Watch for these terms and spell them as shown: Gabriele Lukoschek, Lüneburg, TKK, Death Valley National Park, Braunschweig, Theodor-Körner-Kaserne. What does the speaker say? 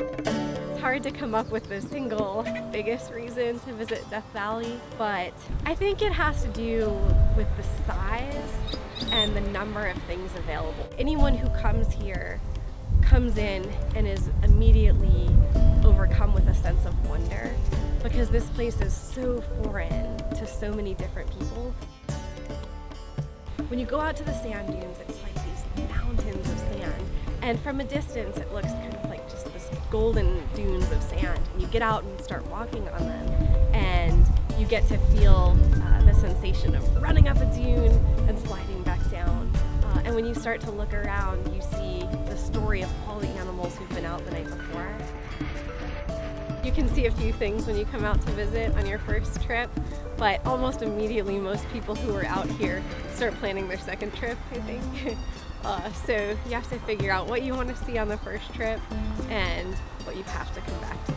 It's hard to come up with the single biggest reason to visit Death Valley, but I think it has to do with the size and the number of things available. Anyone who comes here comes in and is immediately overcome with a sense of wonder because this place is so foreign to so many different people. When you go out to the sand dunes, it's like these mountains of sand, and from a distance it looks kind of like just this golden dunes of sand, and you get out and start walking on them and you get to feel the sensation of running up a dune and sliding back down, and when you start to look around you see the story of all the animals who've been out the night before. You can see a few things when you come out to visit on your first trip, but almost immediately most people who are out here start planning their second trip, I think. So you have to figure out what you want to see on the first trip and what you have to come back to.